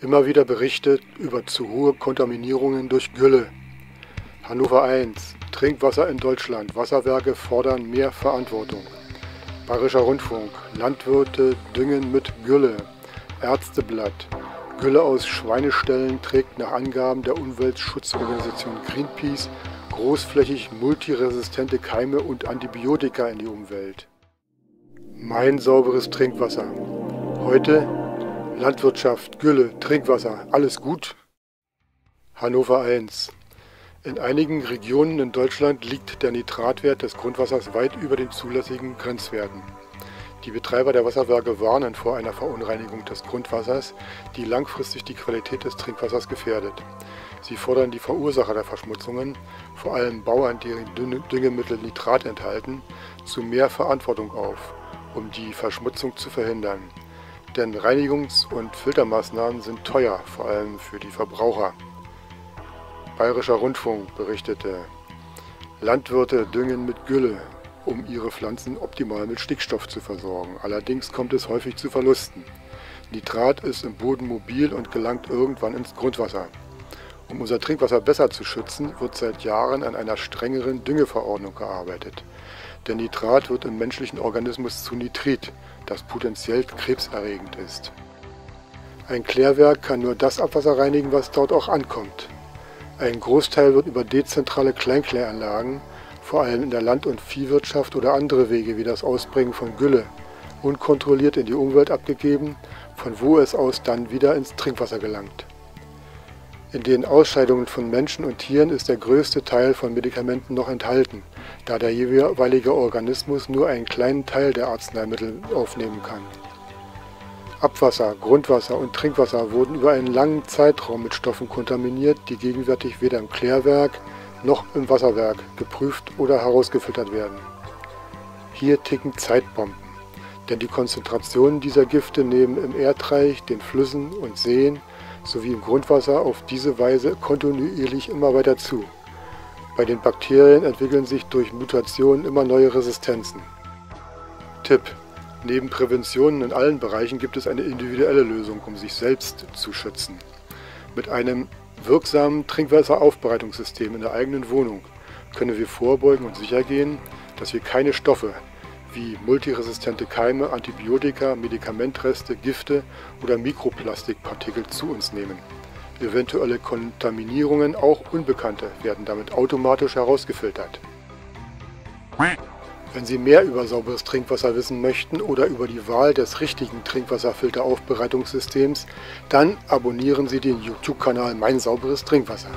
Immer wieder Berichte über zu hohe Kontaminierungen durch Gülle. Hannover 1. Trinkwasser in Deutschland. Wasserwerke fordern mehr Verantwortung. Bayerischer Rundfunk. Landwirte düngen mit Gülle. Ärzteblatt. Gülle aus Schweineställen trägt nach Angaben der Umweltschutzorganisation Greenpeace großflächig multiresistente Keime und Antibiotika in die Umwelt. Mein sauberes Trinkwasser. Heute Landwirtschaft, Gülle, Trinkwasser, alles gut? Hannover 1. In einigen Regionen in Deutschland liegt der Nitratwert des Grundwassers weit über den zulässigen Grenzwerten. Die Betreiber der Wasserwerke warnen vor einer Verunreinigung des Grundwassers, die langfristig die Qualität des Trinkwassers gefährdet. Sie fordern die Verursacher der Verschmutzungen, vor allem Bauern, deren Düngemittel Nitrat enthalten, zu mehr Verantwortung auf, um die Verschmutzung zu verhindern. Denn Reinigungs- und Filtermaßnahmen sind teuer, vor allem für die Verbraucher. Bayerischer Rundfunk berichtete, Landwirte düngen mit Gülle, um ihre Pflanzen optimal mit Stickstoff zu versorgen. Allerdings kommt es häufig zu Verlusten. Nitrat ist im Boden mobil und gelangt irgendwann ins Grundwasser. Um unser Trinkwasser besser zu schützen, wird seit Jahren an einer strengeren Düngeverordnung gearbeitet. Denn Nitrat wird im menschlichen Organismus zu Nitrit, das potenziell krebserregend ist. Ein Klärwerk kann nur das Abwasser reinigen, was dort auch ankommt. Ein Großteil wird über dezentrale Kleinkläranlagen, vor allem in der Land- und Viehwirtschaft oder andere Wege wie das Ausbringen von Gülle, unkontrolliert in die Umwelt abgegeben, von wo es aus dann wieder ins Trinkwasser gelangt. In den Ausscheidungen von Menschen und Tieren ist der größte Teil von Medikamenten noch enthalten, da der jeweilige Organismus nur einen kleinen Teil der Arzneimittel aufnehmen kann. Abwasser, Grundwasser und Trinkwasser wurden über einen langen Zeitraum mit Stoffen kontaminiert, die gegenwärtig weder im Klärwerk noch im Wasserwerk geprüft oder herausgefiltert werden. Hier ticken Zeitbomben, denn die Konzentrationen dieser Gifte nehmen im Erdreich, den Flüssen und Seen sowie im Grundwasser auf diese Weise kontinuierlich immer weiter zu. Bei den Bakterien entwickeln sich durch Mutationen immer neue Resistenzen. Tipp: Neben Präventionen in allen Bereichen gibt es eine individuelle Lösung, um sich selbst zu schützen. Mit einem wirksamen Trinkwasseraufbereitungssystem in der eigenen Wohnung können wir vorbeugen und sichergehen, dass wir keine Stoffe wie multiresistente Keime, Antibiotika, Medikamentreste, Gifte oder Mikroplastikpartikel zu uns nehmen. Eventuelle Kontaminierungen, auch unbekannte, werden damit automatisch herausgefiltert. Wenn Sie mehr über sauberes Trinkwasser wissen möchten oder über die Wahl des richtigen Trinkwasserfilteraufbereitungssystems, dann abonnieren Sie den YouTube-Kanal Mein sauberes Trinkwasser.